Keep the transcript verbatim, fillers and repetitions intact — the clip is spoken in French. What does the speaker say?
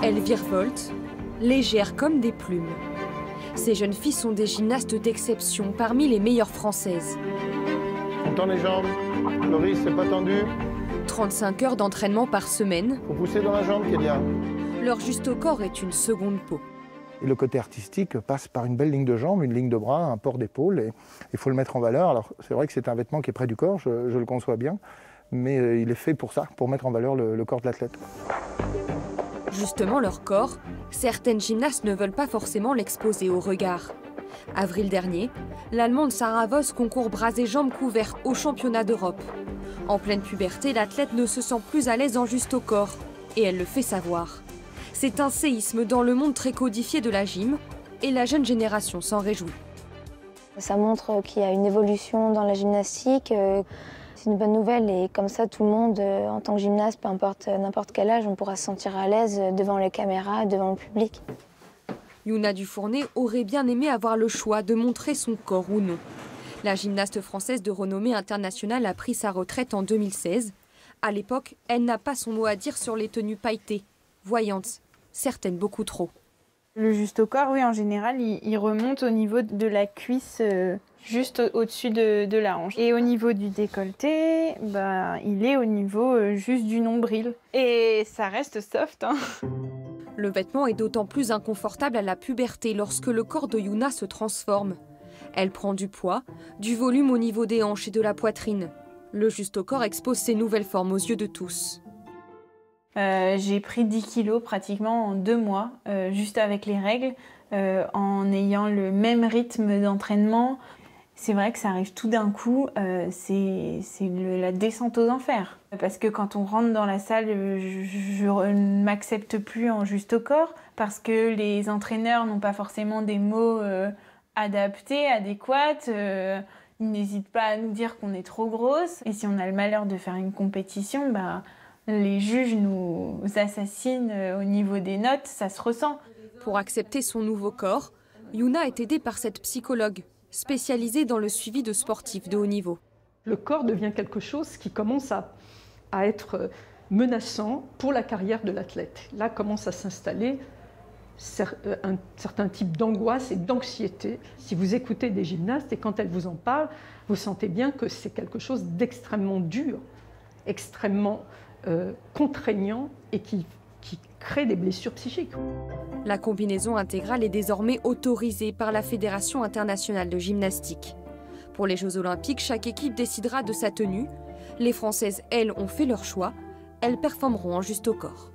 Elles virevoltent, légères comme des plumes. Ces jeunes filles sont des gymnastes d'exception, parmi les meilleures françaises. On tend les jambes, le risque n'est pas tendu. trente-cinq heures d'entraînement par semaine. Faut pousser dans la jambe, Kélia. Leur juste au corps est une seconde peau. Et le côté artistique passe par une belle ligne de jambe, une ligne de bras, un port d'épaule, et il faut le mettre en valeur. Alors c'est vrai que c'est un vêtement qui est près du corps, je, je le conçois bien, mais il est fait pour ça, pour mettre en valeur le, le corps de l'athlète. Justement leur corps, certaines gymnastes ne veulent pas forcément l'exposer au regard. Avril dernier, l'Allemande Sarah Voss concourt bras et jambes couverts au championnat d'Europe. En pleine puberté, l'athlète ne se sent plus à l'aise en juste au corps, et elle le fait savoir. C'est un séisme dans le monde très codifié de la gym et la jeune génération s'en réjouit. Ça montre qu'il y a une évolution dans la gymnastique. C'est une bonne nouvelle et comme ça, tout le monde, en tant que gymnaste, peu importe n'importe quel âge, on pourra se sentir à l'aise devant les caméras, devant le public. Yuna Dufournet aurait bien aimé avoir le choix de montrer son corps ou non. La gymnaste française de renommée internationale a pris sa retraite en deux mille seize. À l'époque, elle n'a pas son mot à dire sur les tenues pailletées, voyantes. Certaines beaucoup trop. Le juste au corps, oui, en général, il, il remonte au niveau de la cuisse, euh, juste au-dessus de, de la hanche. Et au niveau du décolleté, bah, il est au niveau euh, juste du nombril. Et ça reste soft, hein. Le vêtement est d'autant plus inconfortable à la puberté lorsque le corps de Yuna se transforme. Elle prend du poids, du volume au niveau des hanches et de la poitrine. Le juste au corps expose ses nouvelles formes aux yeux de tous. Euh, j'ai pris dix kilos pratiquement en deux mois, euh, juste avec les règles, euh, en ayant le même rythme d'entraînement. C'est vrai que ça arrive tout d'un coup, euh, c'est la descente aux enfers. Parce que quand on rentre dans la salle, je ne m'accepte plus en juste au corps, parce que les entraîneurs n'ont pas forcément des mots euh, adaptés, adéquats. Euh, ils n'hésitent pas à nous dire qu'on est trop grosse. Et si on a le malheur de faire une compétition, bah, les juges nous assassinent au niveau des notes, ça se ressent. Pour accepter son nouveau corps, Yuna est aidée par cette psychologue, spécialisée dans le suivi de sportifs de haut niveau. Le corps devient quelque chose qui commence à, à être menaçant pour la carrière de l'athlète. Là commence à s'installer un certain type d'angoisse et d'anxiété. Si vous écoutez des gymnastes et quand elles vous en parlent, vous sentez bien que c'est quelque chose d'extrêmement dur, extrêmement Euh, contraignant et qui, qui crée des blessures psychiques. La combinaison intégrale est désormais autorisée par la Fédération internationale de gymnastique. Pour les Jeux olympiques, chaque équipe décidera de sa tenue. Les Françaises, elles, ont fait leur choix. Elles performeront en juste au corps.